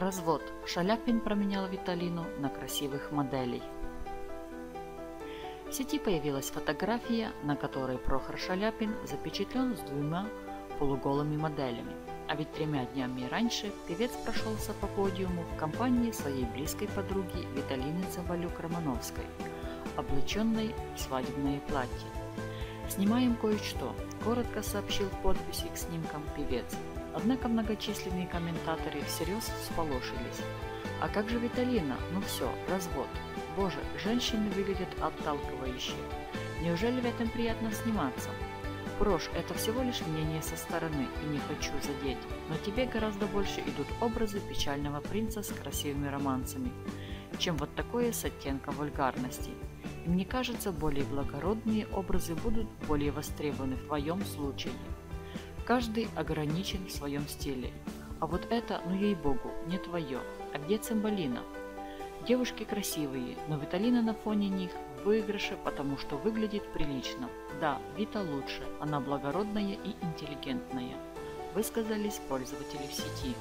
развод. Шаляпин променял Виталину на красивых моделей. В сети появилась фотография, на которой Прохор Шаляпин запечатлен с двумя полуголыми моделями. А ведь 3 днями раньше певец прошелся по подиуму в компании своей близкой подруги Виталины Цымбалюк-Романовской, облаченной в свадебное платье. «Снимаем кое-что», – коротко сообщил в подписи к снимкам певец. Однако многочисленные комментаторы всерьез всполошились. «А как же Виталина? Ну все, развод. Боже, женщины выглядят отталкивающе. Неужели в этом приятно сниматься? Прош, это всего лишь мнение со стороны, и не хочу задеть, но тебе гораздо больше идут образы печального принца с красивыми романсами, чем вот такое с оттенком вульгарности. И мне кажется, более благородные образы будут более востребованы в твоем случае. Каждый ограничен в своем стиле. А вот это, ну ей-богу, не твое. А где Цымбалина? Девушки красивые, но Виталина на фоне них в выигрыше, потому что выглядит прилично. Да, Вита лучше, она благородная и интеллигентная», — высказались пользователи в сети.